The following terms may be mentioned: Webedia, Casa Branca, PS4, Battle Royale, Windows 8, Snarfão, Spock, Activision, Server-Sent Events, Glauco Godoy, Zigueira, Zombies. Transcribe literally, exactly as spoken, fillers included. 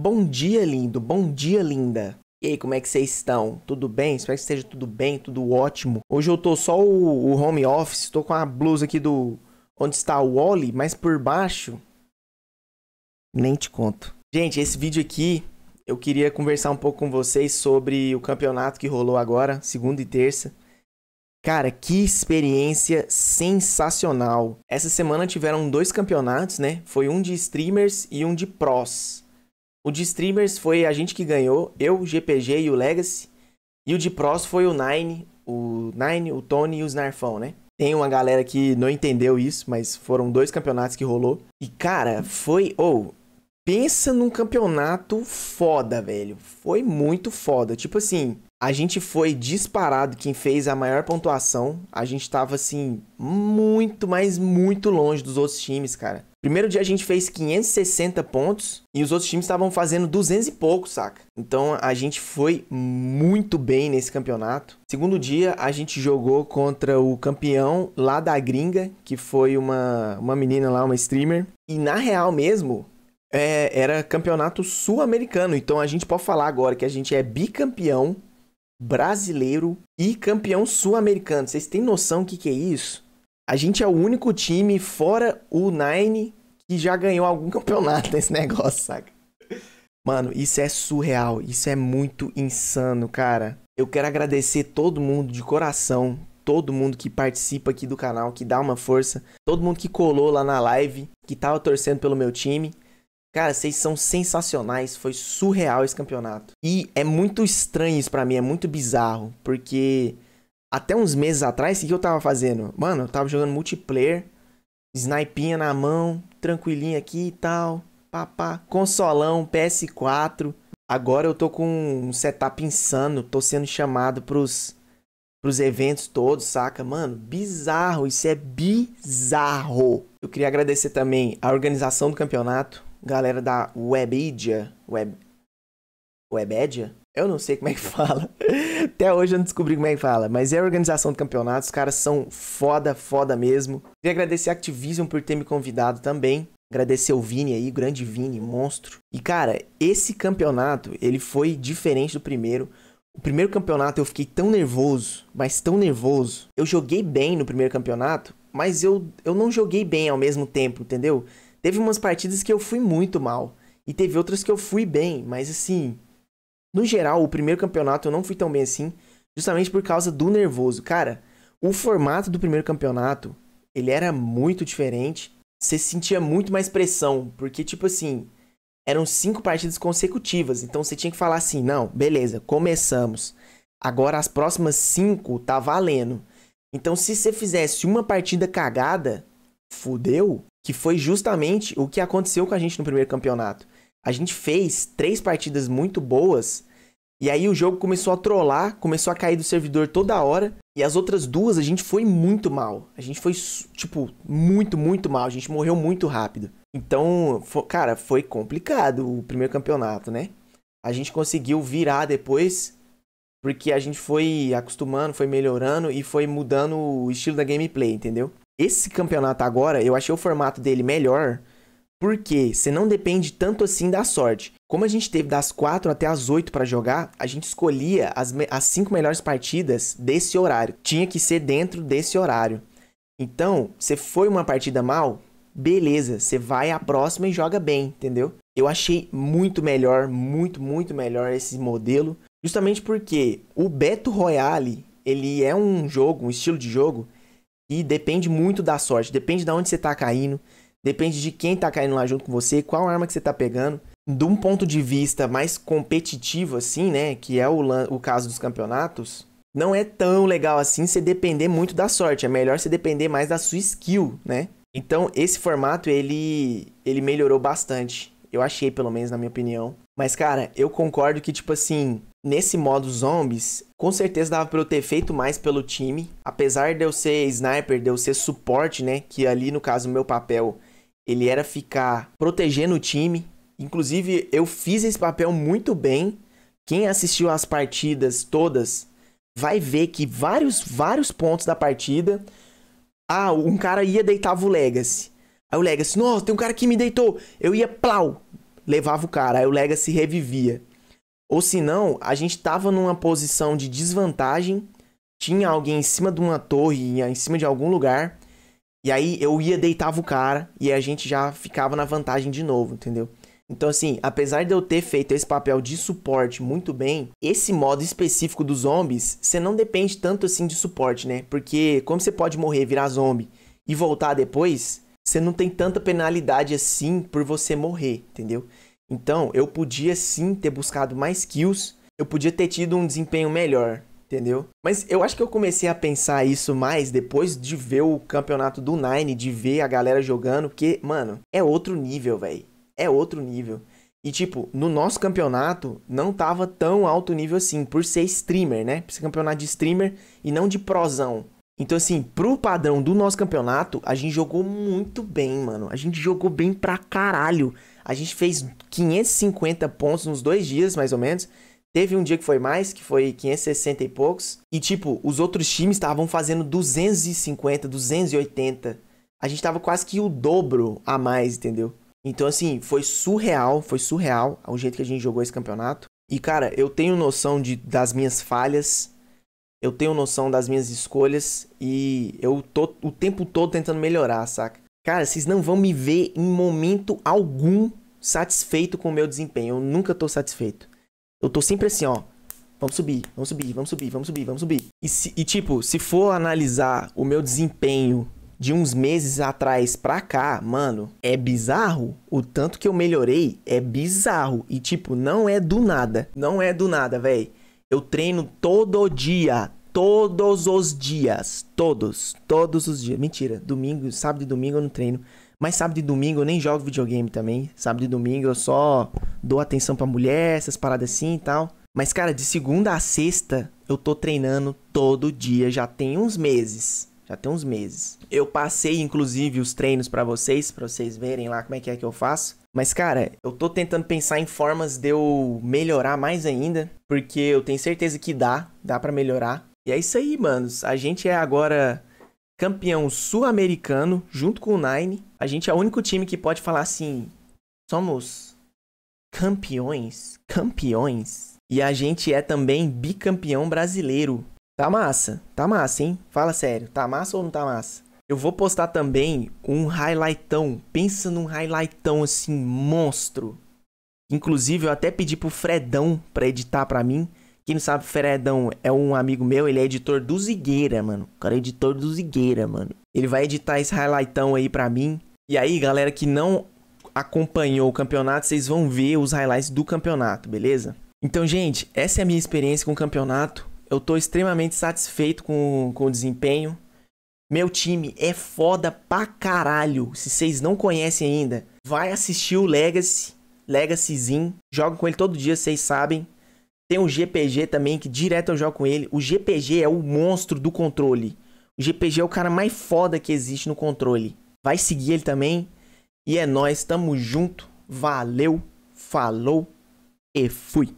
Bom dia, lindo. Bom dia, linda. E aí, como é que vocês estão? Tudo bem? Espero que esteja tudo bem, tudo ótimo. Hoje eu tô só o, o home office, tô com a blusa aqui do... onde está o Wally, mas por baixo... nem te conto. Gente, esse vídeo aqui, eu queria conversar um pouco com vocês sobre o campeonato que rolou agora, segunda e terça. Cara, que experiência sensacional. Essa semana tiveram dois campeonatos, né? Foi um de streamers e um de pros. O de streamers foi a gente que ganhou, eu, o G P G e o Legacy. E o de pros foi o Nine, o Nine, o Tony e o Snarfão, né? Tem uma galera que não entendeu isso, mas foram dois campeonatos que rolou. E, cara, foi... ou oh, pensa num campeonato foda, velho. Foi muito foda. Tipo assim, a gente foi disparado quem fez a maior pontuação. A gente tava, assim, muito, mas muito longe dos outros times, cara. Primeiro dia a gente fez quinhentos e sessenta pontos e os outros times estavam fazendo duzentos e pouco, saca? Então a gente foi muito bem nesse campeonato. Segundo dia a gente jogou contra o campeão lá da gringa, que foi uma, uma menina lá, uma streamer. E na real mesmo, é, era campeonato sul-americano. Então a gente pode falar agora que a gente é bicampeão brasileiro e campeão sul-americano. Vocês têm noção do que, que é isso? A gente é o único time, fora o Nine, que já ganhou algum campeonato nesse negócio, saca? Mano, isso é surreal. Isso é muito insano, cara. Eu quero agradecer todo mundo de coração. Todo mundo que participa aqui do canal, que dá uma força. Todo mundo que colou lá na live, que tava torcendo pelo meu time. Cara, vocês são sensacionais. Foi surreal esse campeonato. E é muito estranho isso pra mim. É muito bizarro, porque... até uns meses atrás, o que eu tava fazendo? Mano, eu tava jogando multiplayer, snipinha na mão, tranquilinha aqui e tal, papá, consolão, P S quatro. Agora eu tô com um setup insano, tô sendo chamado pros, pros eventos todos, saca? Mano, bizarro, isso é bizarro. Eu queria agradecer também a organização do campeonato, galera da Webedia, Web... Webedia? Eu não sei como é que fala. Até hoje eu não descobri como é que fala. Mas é a organização do campeonato. Os caras são foda, foda mesmo. Queria agradecer a Activision por ter me convidado também. Agradecer o Vini aí, o grande Vini, monstro. E, cara, esse campeonato, ele foi diferente do primeiro. O primeiro campeonato eu fiquei tão nervoso, mas tão nervoso. Eu joguei bem no primeiro campeonato, mas eu, eu não joguei bem ao mesmo tempo, entendeu? Teve umas partidas que eu fui muito mal. E teve outras que eu fui bem, mas assim... no geral, o primeiro campeonato eu não fui tão bem assim, justamente por causa do nervoso. Cara, o formato do primeiro campeonato, ele era muito diferente. Você sentia muito mais pressão, porque tipo assim, eram cinco partidas consecutivas. Então você tinha que falar assim, não, beleza, começamos. Agora as próximas cinco tá valendo. Então se você fizesse uma partida cagada, fudeu. Que foi justamente o que aconteceu com a gente no primeiro campeonato. A gente fez três partidas muito boas e aí o jogo começou a trollar, começou a cair do servidor toda hora. E as outras duas a gente foi muito mal. A gente foi, tipo, muito, muito mal. A gente morreu muito rápido. Então, foi, cara, foi complicado o primeiro campeonato, né? A gente conseguiu virar depois porque a gente foi acostumando, foi melhorando e foi mudando o estilo da gameplay, entendeu? Esse campeonato agora, eu achei o formato dele melhor... porque você não depende tanto assim da sorte. Como a gente teve das quatro até as oito para jogar, a gente escolhia as, as cinco melhores partidas desse horário. Tinha que ser dentro desse horário. Então, você foi uma partida mal, beleza, você vai à próxima e joga bem, entendeu? Eu achei muito melhor, muito, muito melhor esse modelo. Justamente porque o Battle Royale, ele é um jogo, um estilo de jogo, que depende muito da sorte. Depende de onde você tá caindo. Depende de quem tá caindo lá junto com você, qual arma que você tá pegando. De um ponto de vista mais competitivo assim, né, que é o, o caso dos campeonatos, não é tão legal assim você depender muito da sorte. É melhor você depender mais da sua skill, né? Então esse formato, ele, ele melhorou bastante. Eu achei, pelo menos na minha opinião. Mas cara, eu concordo que tipo assim, nesse modo zombies, com certeza dava pra eu ter feito mais pelo time. Apesar de eu ser sniper, de eu ser suporte, né, que ali no caso o meu papel... ele era ficar protegendo o time. Inclusive, eu fiz esse papel muito bem. Quem assistiu às partidas todas vai ver que vários, vários pontos da partida... ah, um cara ia deitar o Legacy. Aí o Legacy, nossa, tem um cara que me deitou. Eu ia, plau, levava o cara, aí o Legacy revivia. Ou se não, a gente tava numa posição de desvantagem, tinha alguém em cima de uma torre, em cima de algum lugar, e aí eu ia, deitava o cara, e a gente já ficava na vantagem de novo, entendeu? Então assim, apesar de eu ter feito esse papel de suporte muito bem, esse modo específico dos zombies, você não depende tanto assim de suporte, né? Porque como você pode morrer, virar zombie e voltar depois, você não tem tanta penalidade assim por você morrer, entendeu? Então eu podia sim ter buscado mais kills, eu podia ter tido um desempenho melhor, entendeu? Mas eu acho que eu comecei a pensar isso mais depois de ver o campeonato do Nine, de ver a galera jogando, porque, mano, é outro nível, velho. É outro nível. E tipo, no nosso campeonato não tava tão alto nível assim, por ser streamer, né? Por ser campeonato de streamer e não de prozão. Então assim, pro padrão do nosso campeonato, a gente jogou muito bem, mano. A gente jogou bem pra caralho. A gente fez quinhentos e cinquenta pontos nos dois dias, mais ou menos. Teve um dia que foi mais, que foi quinhentos e sessenta e poucos. E tipo, os outros times estavam fazendo duzentos e cinquenta, duzentos e oitenta. A gente tava quase que o dobro a mais, entendeu? Então assim, foi surreal, foi surreal o jeito que a gente jogou esse campeonato. E cara, eu tenho noção de, das minhas falhas, eu tenho noção das minhas escolhas e eu tô o tempo todo tentando melhorar, saca? Cara, vocês não vão me ver em momento algum satisfeito com o meu desempenho, eu nunca tô satisfeito. Eu tô sempre assim, ó, vamos subir, vamos subir, vamos subir, vamos subir, vamos subir. E, se, e tipo, se for analisar o meu desempenho de uns meses atrás pra cá, mano, é bizarro. O tanto que eu melhorei é bizarro. E tipo, não é do nada. Não é do nada, velho. Eu treino todo dia. Todos os dias. Todos. Todos os dias. Mentira. Domingo, sábado e domingo eu não treino. Mas sábado e domingo eu nem jogo videogame também. Sábado e domingo eu só dou atenção pra mulher, essas paradas assim e tal. Mas cara, de segunda a sexta eu tô treinando todo dia. Já tem uns meses. Já tem uns meses. Eu passei, inclusive, os treinos pra vocês, pra vocês verem lá como é que é que eu faço. Mas, cara, eu tô tentando pensar em formas de eu melhorar mais ainda, porque eu tenho certeza que dá, dá pra melhorar. E é isso aí, manos. A gente é agora campeão sul-americano, junto com o Nine. A gente é o único time que pode falar assim, somos campeões, campeões. E a gente é também bicampeão brasileiro. Tá massa, tá massa, hein? Fala sério, tá massa ou não tá massa? Eu vou postar também um highlightão, pensa num highlightão assim, monstro. Inclusive, eu até pedi pro Fredão pra editar pra mim. Quem não sabe, o Fredão é um amigo meu, ele é editor do Zigueira, mano. O cara é editor do Zigueira, mano. Ele vai editar esse highlightão aí pra mim. E aí, galera que não acompanhou o campeonato, vocês vão ver os highlights do campeonato, beleza? Então, gente, essa é a minha experiência com o campeonato. Eu tô extremamente satisfeito com, com o desempenho. Meu time é foda pra caralho. Se vocês não conhecem ainda, vai assistir o Legacy. Legacyzinho. Jogo com ele todo dia, vocês sabem. Tem o G P G também, que direto eu jogo com ele. O G P G é o monstro do controle. O G P G é o cara mais foda que existe no controle. Vai seguir ele também. E é nóis, tamo junto. Valeu, falou e fui.